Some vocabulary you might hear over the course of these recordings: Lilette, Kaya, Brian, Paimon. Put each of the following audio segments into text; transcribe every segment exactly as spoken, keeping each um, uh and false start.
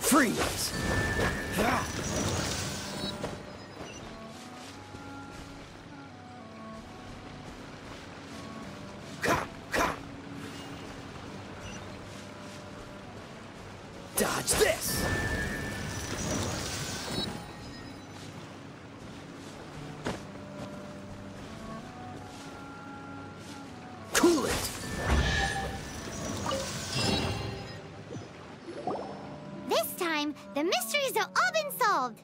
Freeze. Dodge this. The mysteries have all been solved.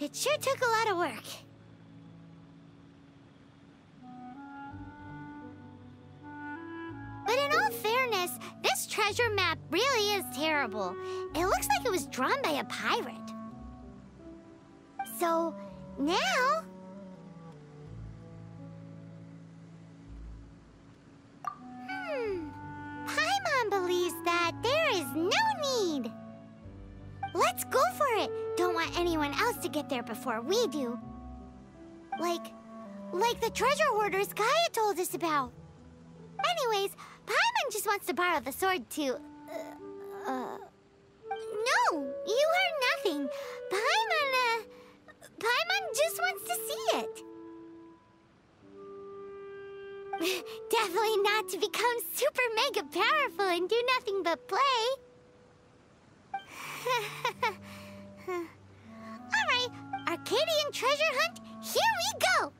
It sure took a lot of work. But in all fairness, this treasure map really is terrible. It looks like it was drawn by a pirate. So now... Hmm... Paimon believes that there is no need. Let's go for it! Don't want anyone else to get there before we do. Like... like the treasure hoarders Kaya told us about. Anyways, Paimon just wants to borrow the sword to... Uh, uh... No! You heard nothing! Paimon, uh... Paimon just wants to see it! Definitely not to become super mega powerful and do nothing but play! All right, Arcadian treasure hunt, here we go!